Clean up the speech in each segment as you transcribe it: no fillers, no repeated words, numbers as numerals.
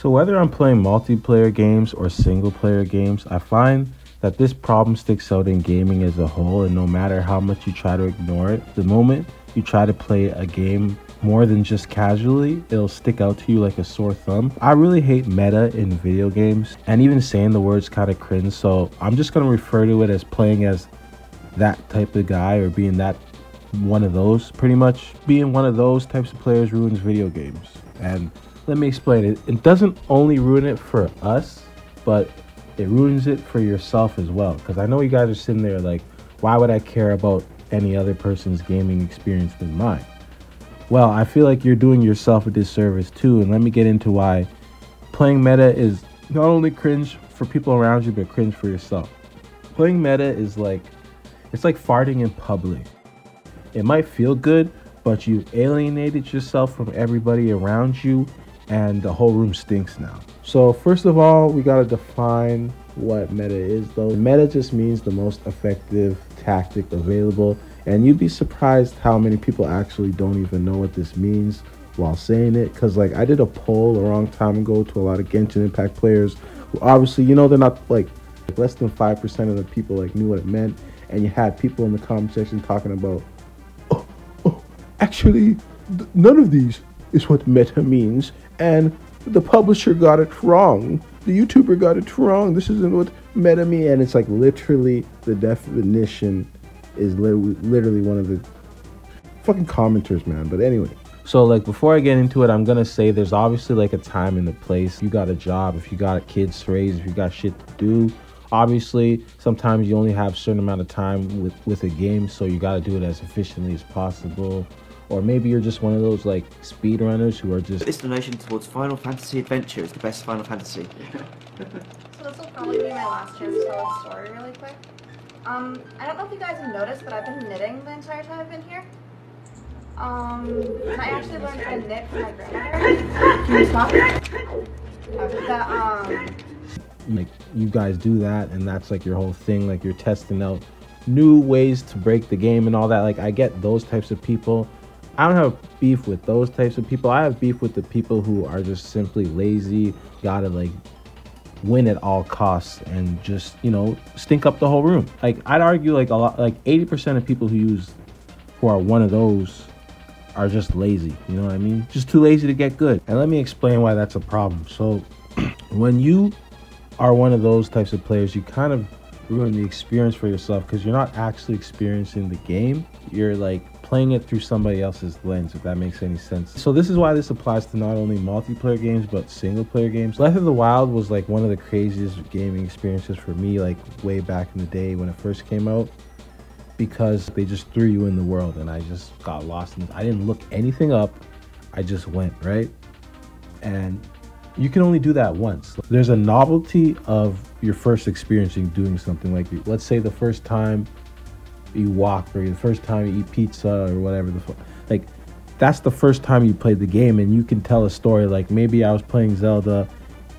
So whether I'm playing multiplayer games or single player games, I find that this problem sticks out in gaming as a whole, and no matter how much you try to ignore it, the moment you try to play a game more than just casually, it'll stick out to you like a sore thumb. I really hate meta in video games, and even saying the word's kind of cringe, so I'm just going to refer to it as playing as that type of guy, or being that one of those. Pretty much being one of those types of players ruins video games. And let me explain it. It doesn't only ruin it for us, but it ruins it for yourself as well, because I know you guys are sitting there like, why would I care about any other person's gaming experience than mine? Well, I feel like you're doing yourself a disservice too, and let me get into why playing meta is not only cringe for people around you, but cringe for yourself. Playing meta is like, it's like farting in public. It might feel good, but you've alienated yourself from everybody around you, and the whole room stinks now. So first of all, we gotta define what meta is though. Meta just means the most effective tactic available. And you'd be surprised how many people actually don't even know what this means while saying it. Because, like, I did a poll a long time ago to a lot of Genshin Impact players who obviously, you know, they're not, like less than 5% of the people, like, knew what it meant. And you had people in the comment section talking about, oh, actually, none of these is what meta means. And the publisher got it wrong. The YouTuber got it wrong. This isn't what meta means. And it's, like, literally the definition is literally one of the fucking commenters, man. But anyway, so like, before I get into it, I'm gonna say there's obviously like a time and a place. You got a job, if you got kids to raise, if you got shit to do, obviously sometimes you only have a certain amount of time with a game, so you got to do it as efficiently as possible. Or maybe you're just one of those like speedrunners who are just, this donation towards Final Fantasy Adventure is the best Final Fantasy. So this will probably be my last chance to tell a story really quick. I don't know if you guys have noticed, but I've been knitting the entire time I've been here. And I actually learned how to knit from my grandmother. Can you stop? Like, you guys do that, and that's like your whole thing, like you're testing out new ways to break the game and all that. Like, I get those types of people. I don't have beef with those types of people. I have beef with the people who are just simply lazy, gotta like win at all costs, and just, you know, stink up the whole room. Like, I'd argue like a lot, like 80% of people who are one of those are just lazy, you know what I mean? Just too lazy to get good. And let me explain why that's a problem. So when you are one of those types of players, you kind of ruin the experience for yourself, because you're not actually experiencing the game. You're like playing it through somebody else's lens, if that makes any sense. So this is why this applies to not only multiplayer games, but single player games. Breath of the Wild was like one of the craziest gaming experiences for me, like way back in the day when it first came out, because they just threw you in the world, and I just got lost in it. I didn't look anything up. I just went, right? And you can only do that once. There's a novelty of your first experience in doing something. Like, let's say the first time you walk, or the first time you eat pizza, or whatever the fuck. Like, that's the first time you played the game, and you can tell a story. Like, maybe I was playing Zelda,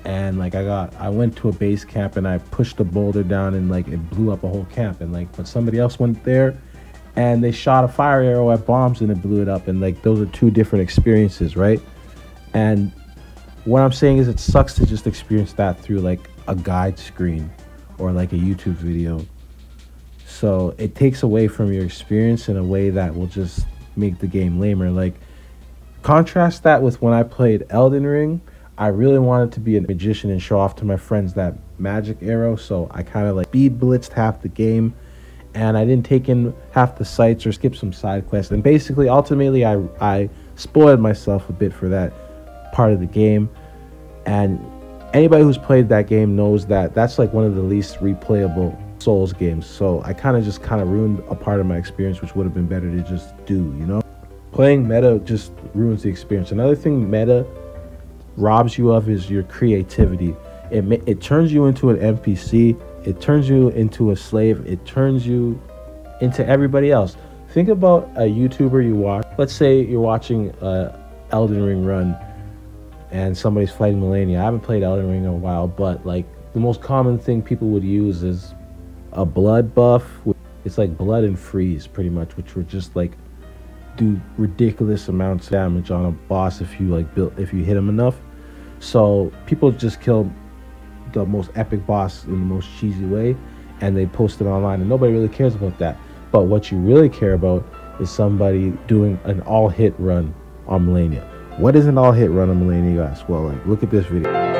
and like I went to a base camp, and I pushed a boulder down, and like it blew up a whole camp. And like, but somebody else went there, and they shot a fire arrow at bombs, and it blew it up. And like, those are two different experiences, right? And what I'm saying is, it sucks to just experience that through like a guide screen or like a YouTube video. So it takes away from your experience in a way that will just make the game lamer. Like, contrast that with when I played Elden Ring. I really wanted to be a magician and show off to my friends that magic arrow, so I kind of like speed blitzed half the game, and I didn't take in half the sights or skip some side quests. And basically, ultimately, I spoiled myself a bit for that part of the game. And anybody who's played that game knows that that's like one of the least replayable Souls games. So I kind of ruined a part of my experience, which would have been better to just do, you know? Playing meta just ruins the experience. Another thing meta robs you of is your creativity. It turns you into an NPC. It turns you into a slave. It turns you into everybody else. Think about a YouTuber you watch. Let's say you're watching Elden Ring run, and somebody's fighting Malenia. I haven't played Elden Ring in a while, but like, the most common thing people would use is a blood buff. It's like blood and freeze, pretty much, which would just like do ridiculous amounts of damage on a boss if you hit him enough. So people just kill the most epic boss in the most cheesy way, and they post it online, and nobody really cares about that. But what you really care about is somebody doing an all-hit run on Malenia. What is an all-hit run on Malenia, guys? Well, like, look at this video.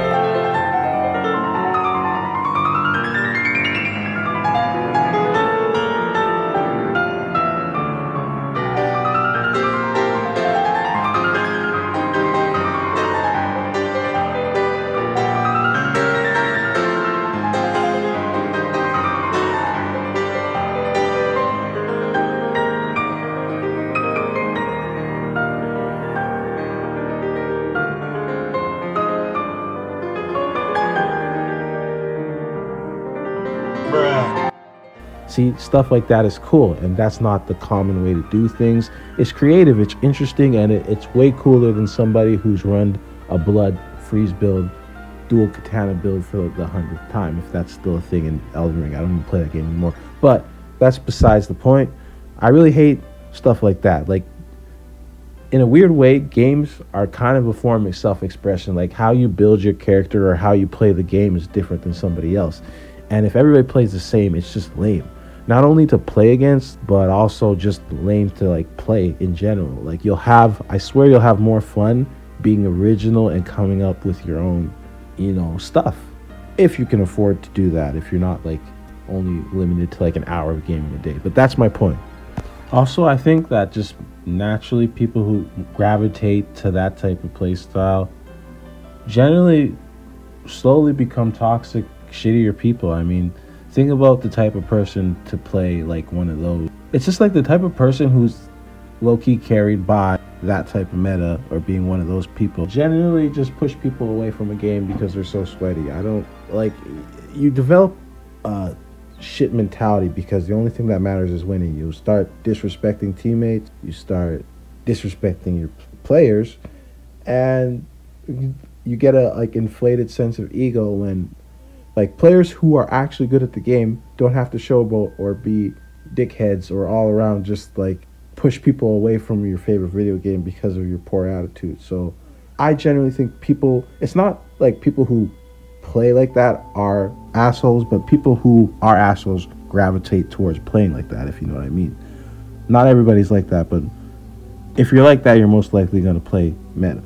See, stuff like that is cool, and that's not the common way to do things. It's creative, it's interesting, and it's way cooler than somebody who's run a blood freeze build, dual katana build for like the 100th time, if that's still a thing in Elden Ring. I don't even play that game anymore. But that's besides the point. I really hate stuff like that. Like, in a weird way, games are kind of a form of self-expression. Like, how you build your character or how you play the game is different than somebody else. And if everybody plays the same, it's just lame. Not only to play against, but also just lame to like play in general. Like, you'll have, I swear you'll have more fun being original and coming up with your own, you know, stuff. If you can afford to do that, if you're not like only limited to like an hour of gaming a day. But that's my point. Also, I think that just naturally people who gravitate to that type of play style generally slowly become toxic, shittier people. I mean, think about the type of person to play like one of those. It's just like the type of person who's low-key carried by that type of meta or being one of those people. Generally just push people away from a game because they're so sweaty. I don't like, you develop a shit mentality because the only thing that matters is winning. You start disrespecting teammates, you start disrespecting your players, and you get a like inflated sense of ego when like players who are actually good at the game don't have to showboat or be dickheads or all around just like push people away from your favorite video game because of your poor attitude. So I generally think people, it's not like people who play like that are assholes, but people who are assholes gravitate towards playing like that, if you know what I mean. Not everybody's like that, but if you're like that, you're most likely going to play meta.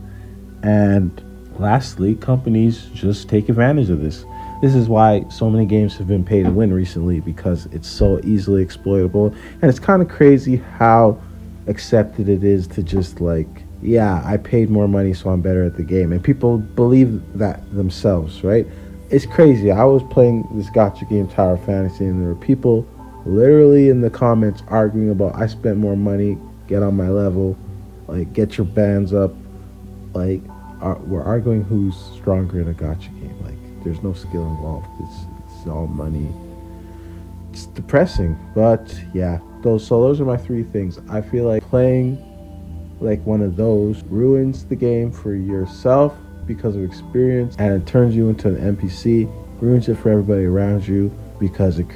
And lastly, companies just take advantage of this. This is why so many games have been pay to win recently, because it's so easily exploitable. And it's kind of crazy how accepted it is to just like, yeah, I paid more money, so I'm better at the game. And people believe that themselves, right? It's crazy. I was playing this gacha game, Tower of Fantasy, and there were people literally in the comments arguing about, I spent more money, get on my level, like, get your bands up. Like, we're arguing who's stronger in a gacha game. Like, there's no skill involved. It's all money. It's depressing. But yeah, those are my three things. I feel like playing like one of those ruins the game for yourself because of experience, and it turns you into an NPC, ruins it for everybody around you because it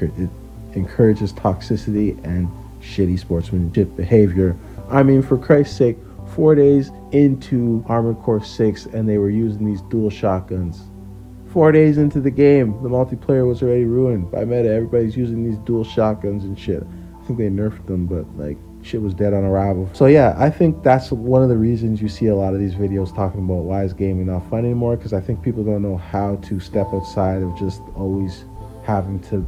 encourages toxicity and shitty sportsmanship behavior. I mean, for Christ's sake, 4 days into Armored Core 6 and they were using these dual shotguns. 4 days into the game, the multiplayer was already ruined by meta. Everybody's using these dual shotguns and shit. I think they nerfed them, but like, shit was dead on arrival. So yeah, I think that's one of the reasons you see a lot of these videos talking about why is gaming not fun anymore, because I think people don't know how to step outside of just always having to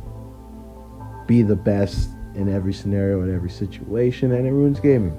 be the best in every scenario, in every situation, and it ruins gaming.